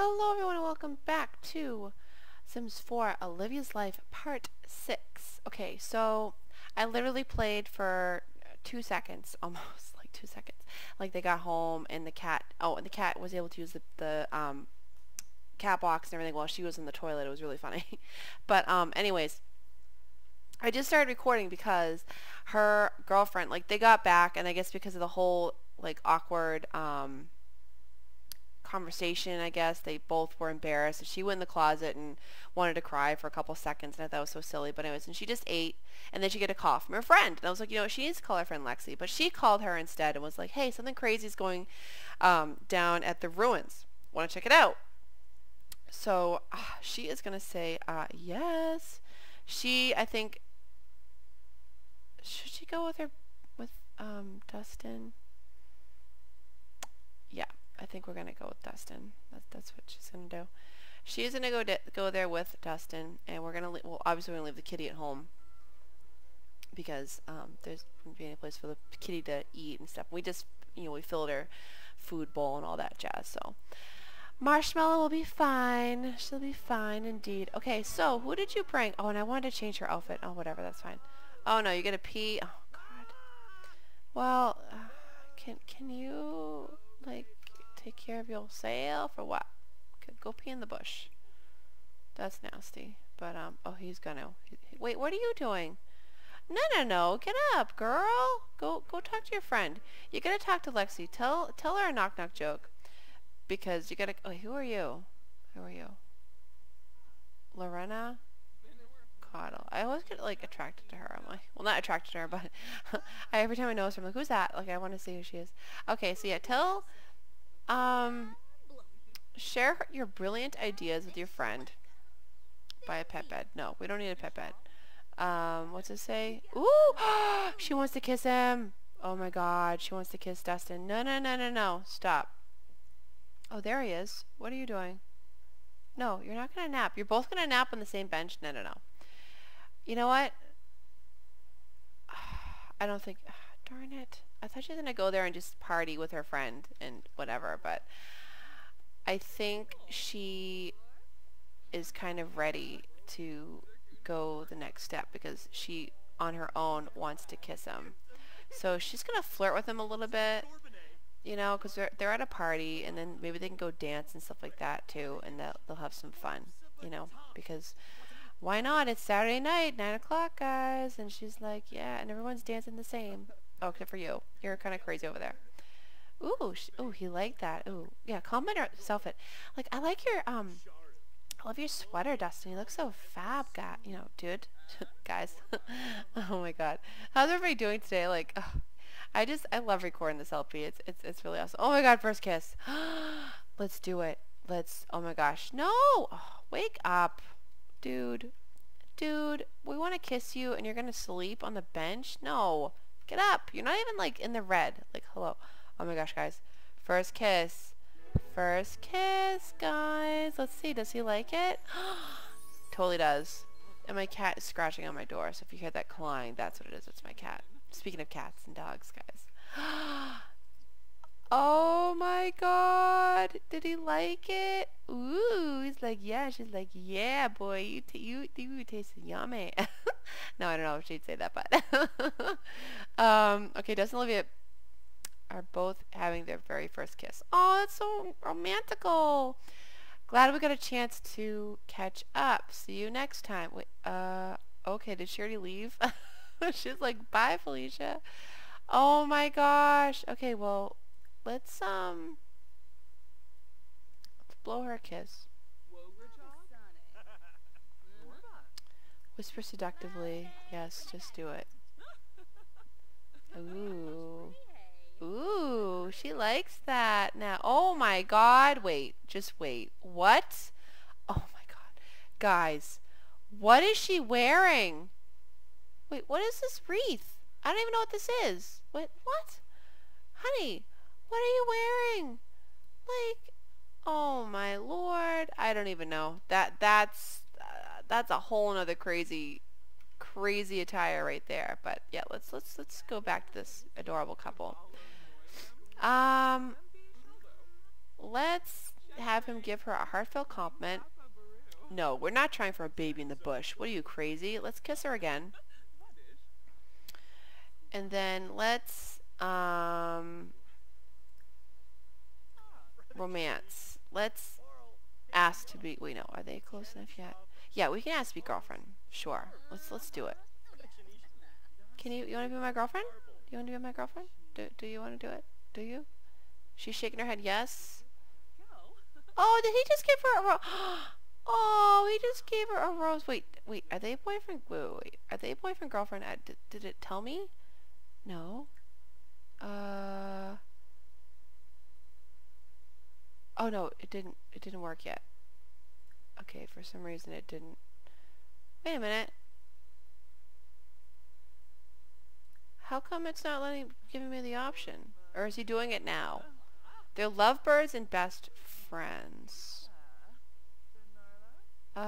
Hello everyone and welcome back to Sims 4 Olivia's Life Part 6. Okay, so I literally played for 2 seconds, almost like 2 seconds. Like they got home and the cat, and the cat was able to use the cat box and everything while she was in the toilet. It was really funny. But anyways, I just started recording because her girlfriend, like they got back, and I guess because of the whole like awkward conversation, I guess they both were embarrassed. She went in the closet and wanted to cry for a couple seconds, and I thought that was so silly. But anyways, and she just ate, and then she got a call from her friend, and I was like, you know, she needs to call her friend Lexi, but she called her instead and was like, hey, something crazy is going down at the ruins, want to check it out? So she is gonna say yes. She, I think, should she go with her with Dustin? Yeah, I think we're gonna go with Dustin. That's what she's gonna do. She's gonna go there with Dustin, and we're gonna well, obviously we're gonna leave the kitty at home because there's wouldn't be any place for the kitty to eat and stuff. We just, you know, we filled her food bowl and all that jazz. So Marshmallow will be fine. She'll be fine indeed. Okay, so who did you prank? Oh, and I wanted to change her outfit. Oh, whatever, that's fine. Oh no, you're gonna pee. Oh God. Well, can you like? Take care of yourself or what? Go pee in the bush. That's nasty. But oh, he's gonna. Wait, what are you doing? No. Get up, girl. Go talk to your friend. You gotta talk to Lexi. Tell her a knock knock joke. Because you gotta. Oh, who are you? Who are you? Lorena Cottle. I always get like attracted to her. I'm like, well, not attracted to her, but every time I notice her, I'm like, who's that? Like, I want to see who she is. Okay, so yeah, tell. Share your brilliant ideas with your friend. Buy a pet bed. No, we don't need a pet bed. What's it say? Ooh! She wants to kiss him! Oh my God, she wants to kiss Dustin. No. Stop. Oh, there he is. What are you doing? No, you're not gonna nap. You're both gonna nap on the same bench. No. You know what? I don't think... darn it. I thought she was gonna go there and just party with her friend and whatever, but I think she is kind of ready to go the next step because she on her own wants to kiss him. So she's gonna flirt with him a little bit, you know, because they're at a party, and then maybe they can go dance and stuff like that too, and they'll have some fun, you know, because why not? It's Saturday night, 9 o'clock, guys, and she's like, yeah, and everyone's dancing the same. Oh, except for you. You're kind of crazy over there. Ooh, he liked that. Ooh, yeah, comment herself it. Like, I like your, I love your sweater, Dustin. You look so fab, guy. You know, dude. Guys. Oh my God. How's everybody doing today? Like, I love recording this LP. It's really awesome. Oh my God, first kiss. Let's do it. Let's, oh my gosh. No! Oh, wake up. Dude, we want to kiss you and you're going to sleep on the bench? No. Get up. You're not even like in the red. Like, hello. Oh my gosh, guys. First kiss. First kiss, guys. Let's see. Does he like it? Totally does. And my cat is scratching on my door. So if you hear that clawing, that's what it is. It's my cat. Speaking of cats and dogs, guys. Oh my God. Did he like it? Ooh. He's like, yeah. She's like, yeah, boy. You taste yummy. No, I don't know if she'd say that, but... okay, Dustin and Olivia are both having their very first kiss. Oh, that's so romantical. Glad we got a chance to catch up. See you next time. Wait, okay, did she already leave? She's like, bye, Felicia. Oh, my gosh. Okay, well, let's blow her a kiss. Whisper seductively. Yes, just do it. Ooh, she likes that now. Oh my God, wait, just wait. What? Oh my God. Guys, what is she wearing? Wait, what is this wreath? I don't even know what this is. What? Honey, what are you wearing? Like, oh my Lord. I don't even know. That's a whole nother crazy attire right there. But yeah, let's go back to this adorable couple. Let's have him give her a heartfelt compliment. No, we're not trying for a baby in the bush. What are you, crazy? Let's kiss her again. And then let's romance. Let's ask to be. Wait, no, are they close enough yet? Yeah, we can ask to be girlfriend. Sure. Let's do it. Can you want to be my girlfriend? Do you want to be my girlfriend? Do you want to do it? Do you? She's shaking her head. Yes. Oh, did he just give her a rose? Oh, he just gave her a rose. Wait. Are they boyfriend? Wait. Are they boyfriend girlfriend? Did it tell me? No. Oh no, it didn't. It didn't work yet. Okay, for some reason it didn't. Wait a minute. How come it's not giving me the option? Or is he doing it now? They're lovebirds and best friends. Oh,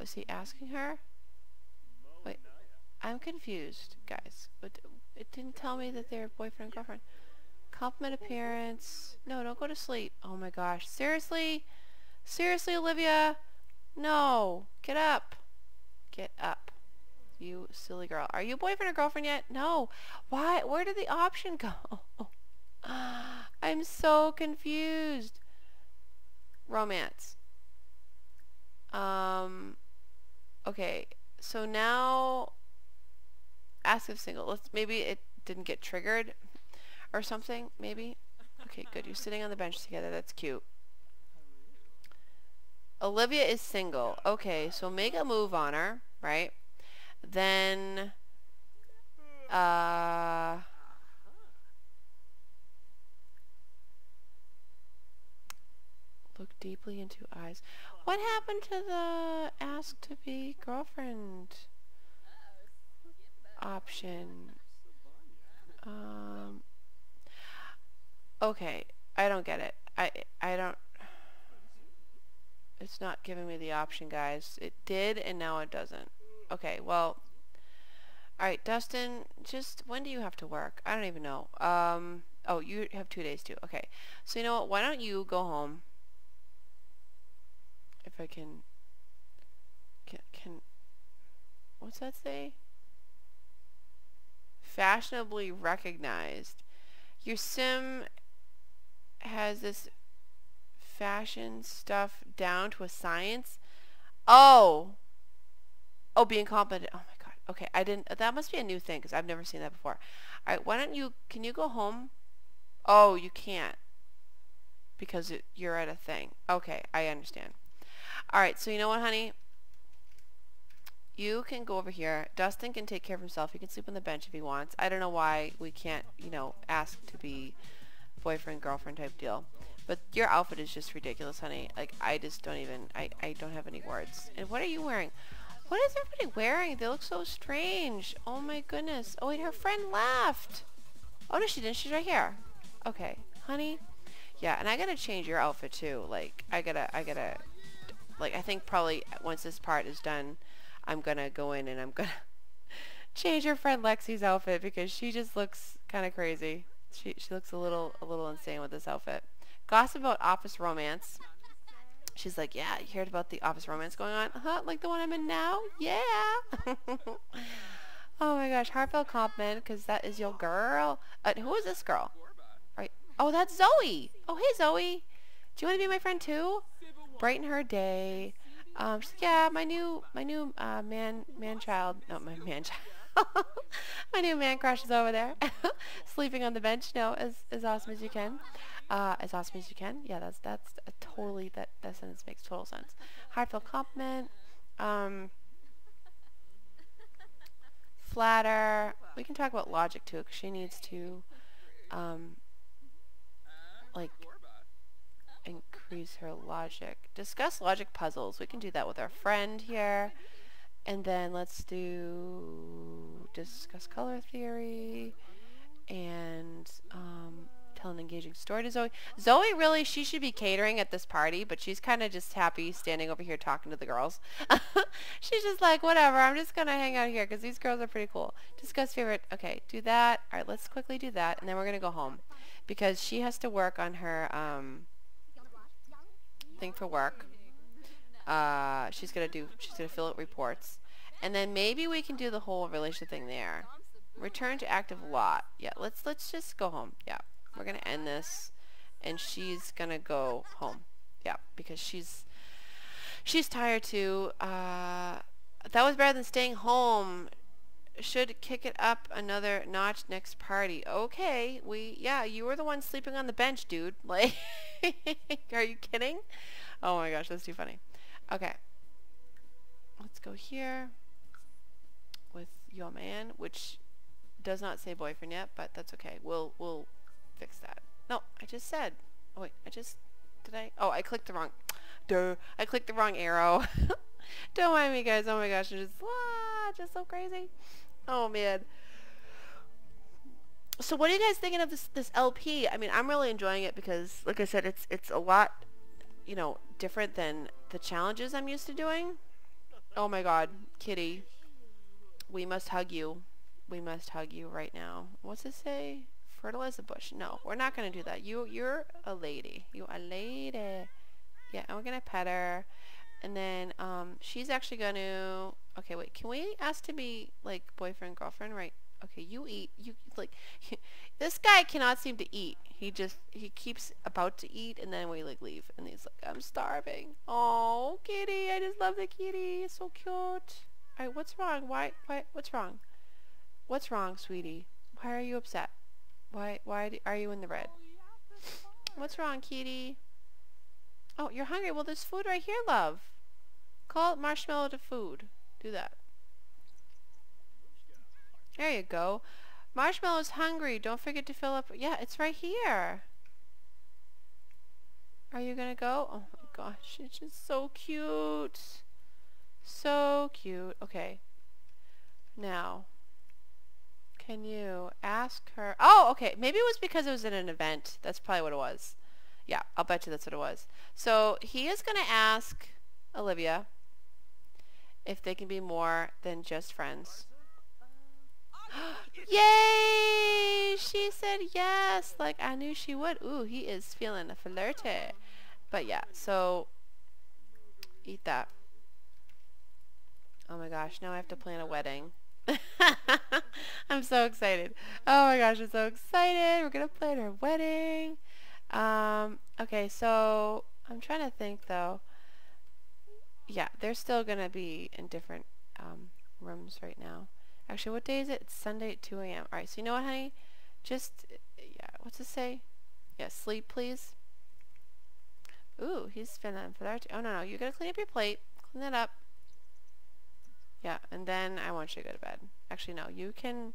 is he asking her? Wait, I'm confused, guys. But it didn't tell me that they're boyfriend and girlfriend. Compliment appearance. No, don't go to sleep. Oh my gosh, seriously? Seriously, Olivia? No, get up. Get up. You silly girl. Are you boyfriend or girlfriend yet? No. Why? Where did the option go? I'm so confused. Romance. Okay. So now ask if single. Maybe it didn't get triggered or something. Maybe. Okay, good. You're sitting on the bench together. That's cute. Olivia is single. Okay, so make a move on her, right? Then look deeply into eyes. What happened to the ask to be girlfriend option? Okay, I don't get it. I don't. It's not giving me the option, guys. It did and now it doesn't. Okay, well, alright, Dustin, just, when do you have to work? I don't even know. Oh, you have 2 days too. Okay, so you know what, why don't you go home? If I can, what's that say? Fashionably recognized. Your sim has this fashion stuff down to a science. Oh, being competent. Oh my god. Okay, I didn't. That must be a new thing because I've never seen that before. All right, why don't you? Can you go home? Oh, you can't because you're at a thing. Okay, I understand. All right, so you know what, honey? You can go over here. Dustin can take care of himself. He can sleep on the bench if he wants. I don't know why we can't, you know, ask to be boyfriend, girlfriend type deal. But your outfit is just ridiculous, honey. Like I just don't even. I don't have any words. And what are you wearing? What is everybody wearing? They look so strange. Oh my goodness. Oh, wait, her friend left. Oh, no, she didn't. She's right here. Okay, honey. Yeah, and I gotta change your outfit too. Like, I gotta, like, I think probably once this part is done, I'm gonna go in and I'm gonna change your friend Lexi's outfit because she just looks kind of crazy. She looks a little insane with this outfit. Gossip about office romance. She's like, yeah, you heard about the office romance going on? Huh? Like the one I'm in now? Yeah. Oh my gosh, heartfelt compliment, because that is your girl. Who is this girl? Right. Oh, that's Zoe. Oh, hey, Zoe. Do you want to be my friend too? Brighten her day. She's like, yeah, my new man-child. No, my man-child. My new man crush is over there, sleeping on the bench. No, as awesome as you can. As awesome as you can. Yeah, that's a totally that sentence makes total sense. Heartfelt compliment. Flatter. We can talk about logic too, because she needs to, like, increase her logic. Discuss logic puzzles. We can do that with our friend here, and then let's do discuss color theory, and tell an engaging story to Zoe. Zoe really, she should be catering at this party, but she's kind of just happy standing over here talking to the girls. She's just like, whatever, I'm just gonna hang out here because these girls are pretty cool. Discuss favorite. Okay, do that. All right, let's quickly do that, and then we're gonna go home. because she has to work on her thing for work. She's gonna fill out reports, and then maybe we can do the whole relationship thing there. Return to active lot. Yeah, let's just go home. Yeah, we're gonna end this, and she's gonna go home. Yeah, because she's tired too. That was better than staying home. Should kick it up another notch next party. Okay, yeah, you were the one sleeping on the bench, dude. Like, are you kidding? Oh my gosh, that's too funny. Okay, let's go here with your man, which does not say boyfriend yet, but that's okay. We'll fix that. No, I just said. Oh wait, I clicked the wrong. Duh, I clicked the wrong arrow. Don't mind me, guys. Oh my gosh, I'm just so crazy. Oh man. So what are you guys thinking of this LP? I mean, I'm really enjoying it because, like I said, it's a lot, you know, different than the challenges I'm used to doing. Oh my god, kitty. We must hug you. We must hug you right now. What's it say? Fertilize the bush. No, we're not gonna do that. You're a lady. You a lady. Yeah, and we're gonna pet her. And then she's actually gonna, okay wait, can we ask to be like boyfriend girlfriend, right? Okay, you eat, you like this guy cannot seem to eat. He keeps about to eat and then we like leave and he's like, I'm starving. Oh kitty, I just love the kitty, it's so cute. Alright, what's wrong? Why what's wrong? What's wrong, sweetie? Why are you upset? Why are you in the red? What's wrong, kitty? Oh, you're hungry. Well, there's food right here, love. Call it marshmallow to food. Do that. There you go. Marshmallow's hungry. Don't forget to fill up. Yeah, it's right here. Are you gonna go? Oh my gosh, it's just so cute. So cute. Okay. Now, can you ask her? Oh, okay. Maybe it was because it was in an event. That's probably what it was. Yeah, I'll bet you that's what it was. So he is going to ask Olivia if they can be more than just friends. Yay! She said yes, like I knew she would. Ooh, he is feeling flirty. But yeah, so eat that. Oh my gosh, now I have to plan a wedding. I'm so excited. Oh my gosh, I'm so excited. We're going to plan her wedding. Okay, so I'm trying to think though. Yeah, they're still gonna be in different rooms right now. Actually, what day is it? It's Sunday at 2 AM. Alright, so you know what, honey? Just, yeah, what's it say? Yeah, sleep please. Ooh, he's feeling flirty. Oh no, you gotta clean up your plate. Clean that up. Yeah, and then I want you to go to bed. Actually no, you can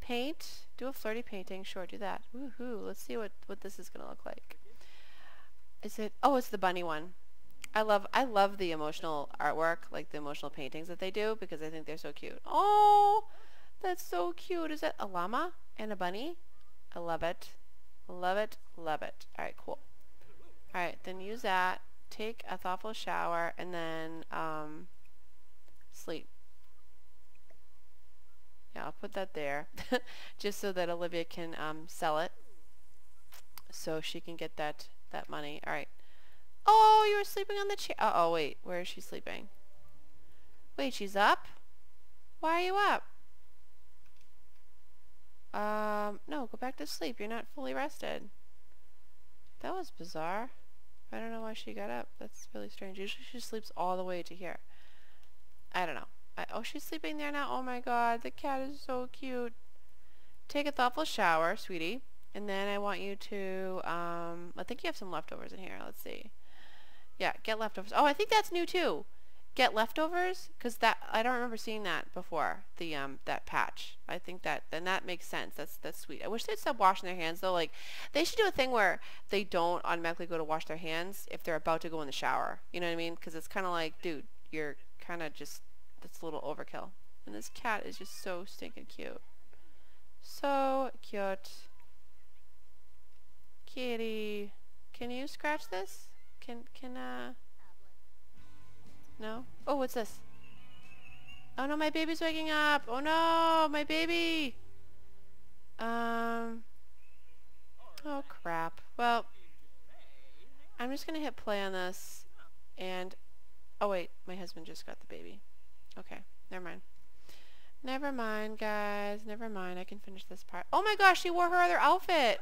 paint, do a flirty painting, sure, do that. Woohoo, let's see what this is gonna look like. Is it, oh, it's the bunny one. I love the emotional artwork, like the emotional paintings that they do, because I think they're so cute. Oh, that's so cute. Is that a llama and a bunny? I love it, love it, love it. All right, cool. All right, then use that, take a thoughtful shower, and then sleep. Yeah, I'll put that there just so that Olivia can sell it so she can get that money. Alright. Oh, you were sleeping on the chair. Uh-oh, wait. Where is she sleeping? Wait, she's up? Why are you up? No, go back to sleep. You're not fully rested. That was bizarre. I don't know why she got up. That's really strange. Usually she sleeps all the way to here. I don't know. Oh, she's sleeping there now. Oh my god, the cat is so cute. Take a thoughtful shower, sweetie. And then I want you to, I think you have some leftovers in here. Let's see. Yeah, get leftovers. Oh, I think that's new too. Get leftovers? Because that, I don't remember seeing that before, the, that patch. I think that, then that makes sense. That's sweet. I wish they'd stop washing their hands though. Like, they should do a thing where they don't automatically go to wash their hands if they're about to go in the shower. You know what I mean? Because it's kind of like, dude, you're kind of just, it's a little overkill. And this cat is just so stinking cute. So cute. Kitty. Can you scratch this? No? Oh, what's this? Oh no, my baby's waking up! Oh no, my baby! Oh crap. Well, I'm just gonna hit play on this and... Oh wait, my husband just got the baby. Okay, never mind. Never mind, guys. Never mind. I can finish this part. Oh my gosh, she wore her other outfit.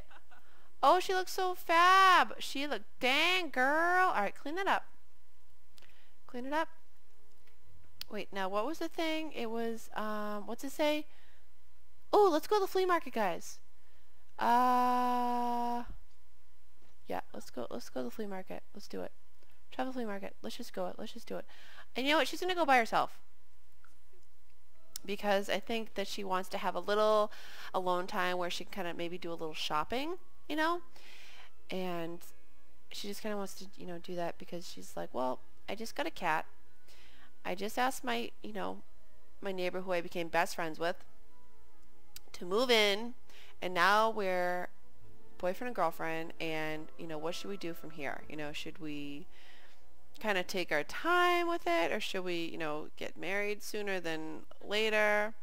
Oh, she looks so fab. She looked... Dang, girl. Alright, clean that up. Clean it up. Wait, now what was the thing? It was, what's it say? Oh, let's go to the flea market, guys. Yeah, let's go to the flea market. Let's do it. Travel flea market. Let's just go it. Let's just do it. And you know what? She's going to go by herself. Because I think that she wants to have a little alone time where she can kind of maybe do a little shopping, you know? And she just kind of wants to, you know, do that because she's like, well, I just got a cat. I just asked my, you know, my neighbor who I became best friends with to move in. And now we're boyfriend and girlfriend, and, you know, what should we do from here? You know, should we kind of take our time with it, or should we, you know, get married sooner than later?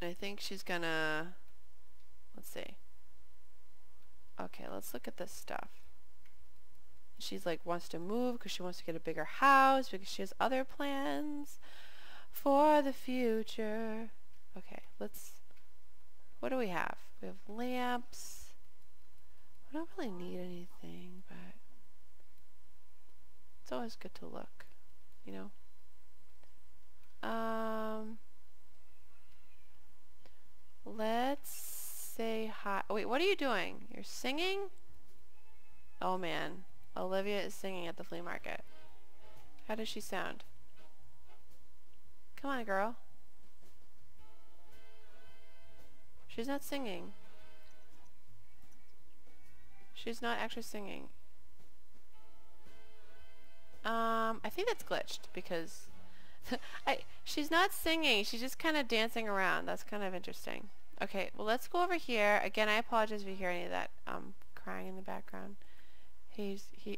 And I think she's gonna, let's see. Okay, let's look at this stuff. She's like, wants to move because she wants to get a bigger house because she has other plans for the future. Okay, let's, what do we have? We have lamps. I don't really need anything, but it's always good to look, you know. Let's say hi. Oh, wait, what are you doing? You're singing? Oh man, Olivia is singing at the flea market. How does she sound? Come on, girl. She's not singing. She's not actually singing. I think that's glitched because she's not singing. She's just kind of dancing around. That's kind of interesting. Okay, well, let's go over here. Again, I apologize if you hear any of that crying in the background. Oh,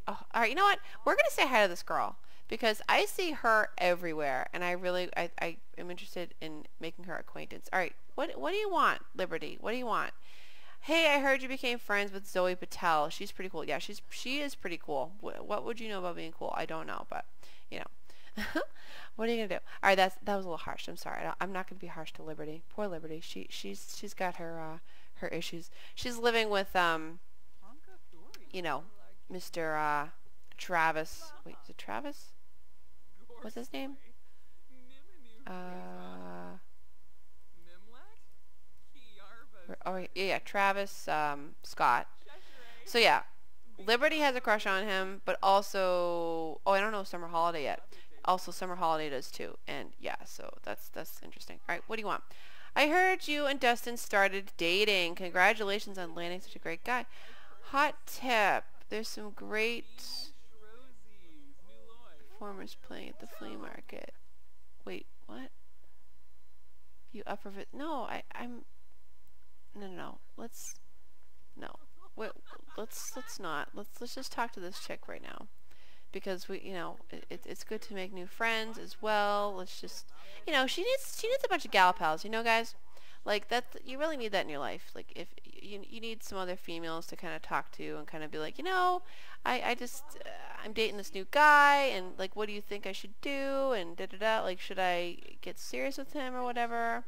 all right, you know what? We're gonna say hi to this girl because I see her everywhere, and I really I am interested in making her acquaintance. All right, what do you want, Liberty? What do you want? Hey, I heard you became friends with Zoe Patel. She's pretty cool. Yeah, she is pretty cool. What would you know about being cool? I don't know, but, you know. What are you going to do? All right, that was a little harsh. I'm sorry. I'm not going to be harsh to Liberty. Poor Liberty. She's got her issues. She's living with, you know, Mr. Travis. Wait, is it Travis? What's his name? Oh yeah, Travis Scott. So yeah, Liberty has a crush on him, but also, oh, I don't know Summer Holiday yet. Also, Summer Holiday does too, and yeah, so that's interesting. All right, what do you want? I heard you and Dustin started dating. Congratulations on landing such a great guy. Hot tip: there's some great performers playing at the flea market. Wait, what? You upper? No, I'm. No. Let's no. Wait, let's not. Let's just talk to this chick right now, because we, you know, it's good to make new friends as well. Let's just, you know, she needs a bunch of gal pals. You know, guys, like that. You really need that in your life. Like if you need some other females to kind of talk to and kind of be like, you know, I'm dating this new guy, and like, what do you think I should do? And Like, should I get serious with him or whatever?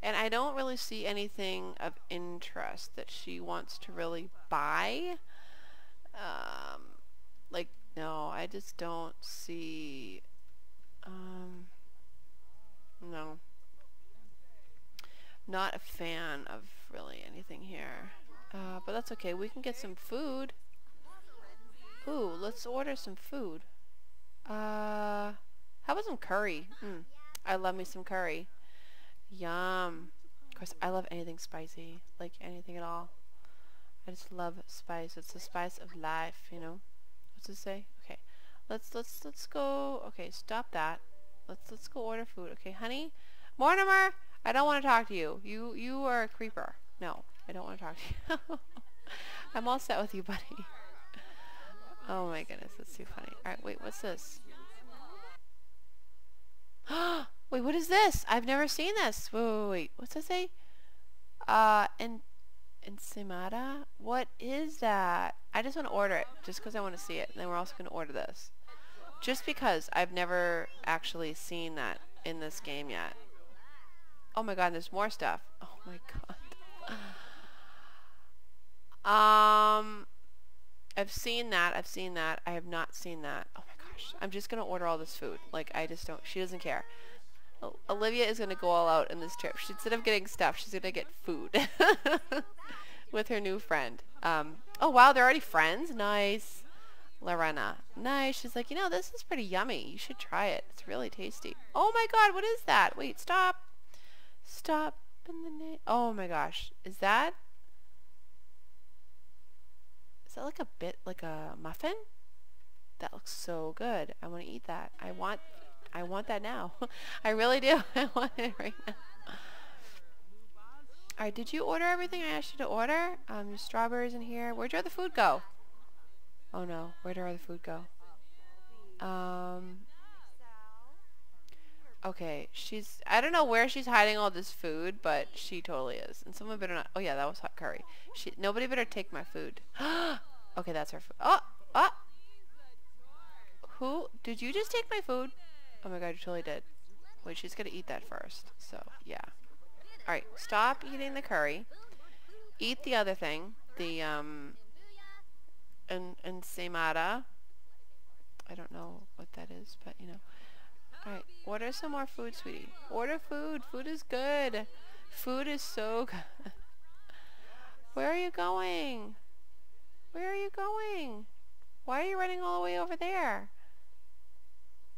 And I don't really see anything of interest that she wants to really buy. Like, no, I just don't see... no. Not a fan of really anything here. But that's okay, we can get some food. Ooh, let's order some food. How about some curry? I love me some curry. Yum. Of course, I love anything spicy, like anything at all. I just love spice. It's the spice of life, you know. What's it say? Okay, let's go. Okay, stop that. Let's go order food. Okay, honey, Mortimer, I don't want to talk to you. You are a creeper. No, I don't want to talk to you. I'm all set with you, buddy. Oh my goodness, that's too funny. All right, wait, what's this? Wait, what is this? I've never seen this. Wait, what's that say? Ensaimada? What is that? I just want to order it, just because I want to see it. And then we're also going to order this. Just because I've never actually seen that in this game yet. Oh my god, there's more stuff. Oh my god. I've seen that. I've seen that. I have not seen that. Oh my gosh. I'm just going to order all this food. Like, I just don't... She doesn't care. Olivia is going to go all out in this trip. She, instead of getting stuff, she's going to get food. With her new friend. Oh wow, they're already friends? Nice. Lorena. Nice. She's like, you know, this is pretty yummy. You should try it. It's really tasty. Oh my god, what is that? Wait, stop. Stop in the name. Oh my gosh. Is that like a bit, like a muffin? That looks so good. I want to eat that. I want that now. I really do. I want it right now. Alright, did you order everything I asked you to order? There's strawberries in here. Where'd your other food go? Oh no, where'd our other food go? Okay, she's... I don't know where she's hiding all this food, but she totally is. And someone better not... Oh yeah, that was hot curry. Nobody better take my food. Okay, that's her food. Oh! Oh! Who? Did you just take my food? Oh my god, you totally did. Wait, she's gonna eat that first. So, yeah. Alright, stop eating the curry. Eat the other thing. The, Ensaimada. I don't know what that is, but, you know. Alright, order some more food, sweetie. Order food! Food is good! Food is so good. Where are you going? Where are you going? Why are you running all the way over there?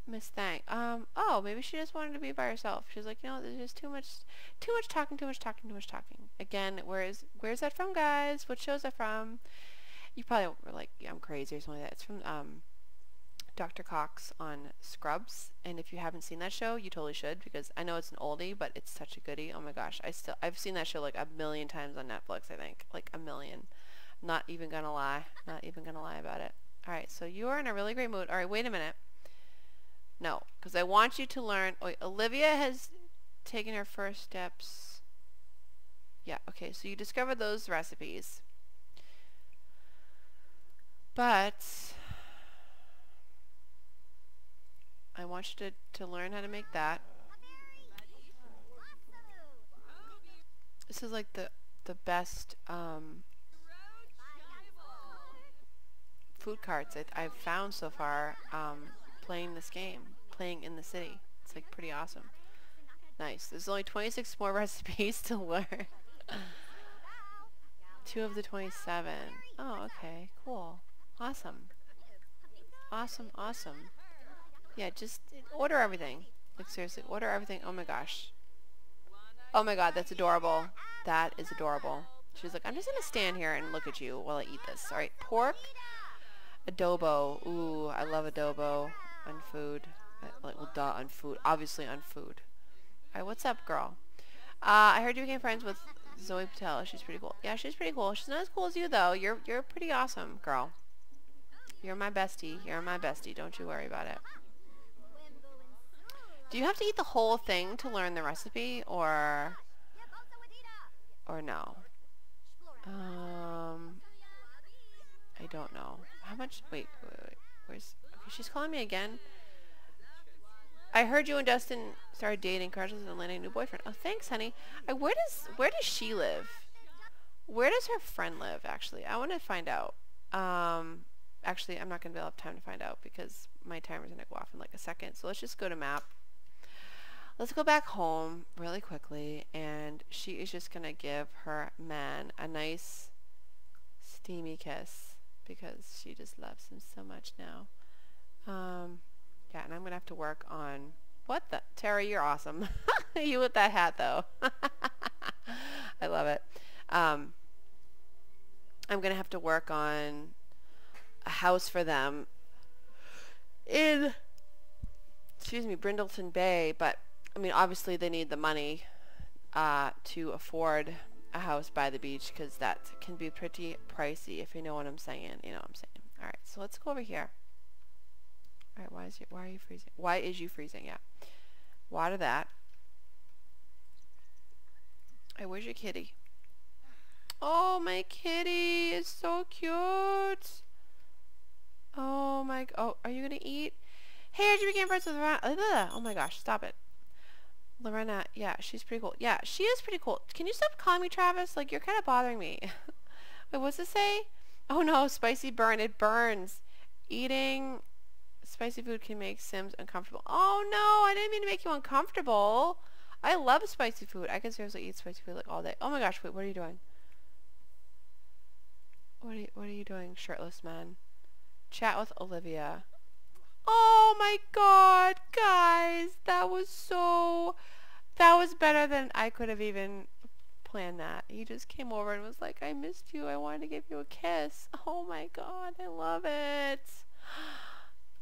Miss Thang. Oh, maybe she just wanted to be by herself. She's like, you know, there's just too much talking, too much talking. Again, where's that from, guys? What show's that from? You probably were like, yeah, I'm crazy or something like that. It's from, Dr. Cox on Scrubs, and if you haven't seen that show, you totally should, because I know it's an oldie, but it's such a goodie. Oh my gosh, I've seen that show like a million times on Netflix, I think. Like a million. Not even gonna lie. Not even gonna lie about it. Alright, so you are in a really great mood. Alright, wait a minute. No, because I want you to learn... Oh, Olivia has taken her first steps. Yeah, okay, so you discovered those recipes. But... I want you to learn how to make that. This is like the best food carts I've found so far playing this game, playing in the city. It's like pretty awesome. Nice. There's only 26 more recipes to learn. 2 of the 27. Oh, okay. Cool. Awesome. Awesome, awesome. Yeah, just order everything. Like, seriously, order everything. Oh my gosh. Oh my god, that's adorable. That is adorable. She's like, I'm just gonna stand here and look at you while I eat this. Alright, pork. Adobo. Ooh, I love adobo on food. Like, well, duh, on food. Obviously on food. Alright, what's up, girl? I heard you became friends with Zoe Patel. She's pretty cool. Yeah, she's pretty cool. She's not as cool as you, though. You're pretty awesome, girl. You're my bestie. You're my bestie. Don't you worry about it. Do you have to eat the whole thing to learn the recipe, or no? I don't know. How much? Wait. Where's? Okay, she's calling me again. I heard you and Dustin started dating, crushes, and landing a new boyfriend. Oh, thanks, honey. Where does she live? Where does her friend live? Actually, I want to find out. Actually, I'm not gonna be able to have time to find out because my timer's gonna go off in like a second. So let's just go to map. Let's go back home really quickly, and she is just gonna give her man a nice steamy kiss because she just loves him so much now. Yeah, and I'm gonna have to work on what the Tara, you're awesome. You with that hat though. I love it. I'm gonna have to work on a house for them in Brindleton Bay, but I mean, obviously they need the money to afford a house by the beach because that can be pretty pricey, if you know what I'm saying. You know what I'm saying. All right, so let's go over here. All right, why are you freezing? Why is you freezing? Yeah. Water that. Hey, where's your kitty? Oh, my kitty is so cute. Oh my, oh, are you gonna eat? Hey, did you become friends with Lorena? Oh my gosh, stop it. Lorena, yeah, she's pretty cool. Yeah, she is pretty cool. Can you stop calling me Travis? Like, you're kind of bothering me. Wait, what's it say? Oh no, spicy burn, it burns. Eating spicy food can make Sims uncomfortable. Oh no, I didn't mean to make you uncomfortable. I love spicy food. I can seriously eat spicy food like all day. Oh my gosh, wait, what are you doing? What are you doing, shirtless man? Chat with Olivia. Oh my god, guys, that was better than I could have even planned that. He just came over and was like, I missed you, I wanted to give you a kiss. Oh my god, I love it.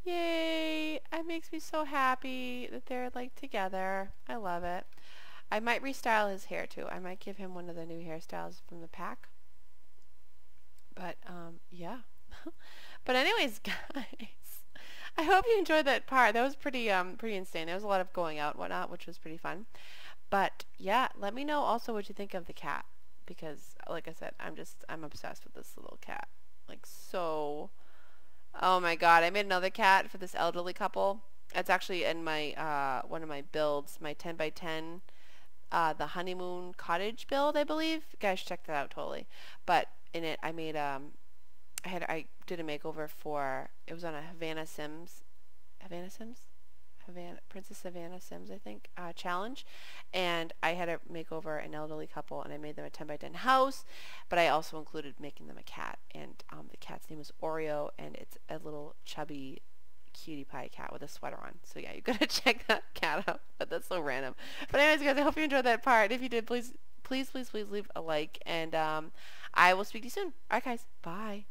Yay, it makes me so happy that they're like together. I love it. I might restyle his hair too. I might give him one of the new hairstyles from the pack. But yeah. But anyways, guys, I hope you enjoyed that part. That was pretty pretty insane. There was a lot of going out and whatnot, which was pretty fun. But yeah, let me know also what you think of the cat, because like I said, I'm obsessed with this little cat. Like, so, oh my god, I made another cat for this elderly couple. It's actually in my one of my builds, my 10x10, the honeymoon cottage build, I believe. You guys should check that out totally. But in it, I made I did a makeover for, it was on a Princess Havana Sims, I think, challenge, and I had a makeover, an elderly couple, and I made them a 10x10 house, but I also included making them a cat, and the cat's name is Oreo, and it's a little chubby cutie pie cat with a sweater on. So yeah, you gotta check that cat out. But that's so random. But anyways, guys, I hope you enjoyed that part. If you did, please leave a like, and I will speak to you soon. All right, guys, bye.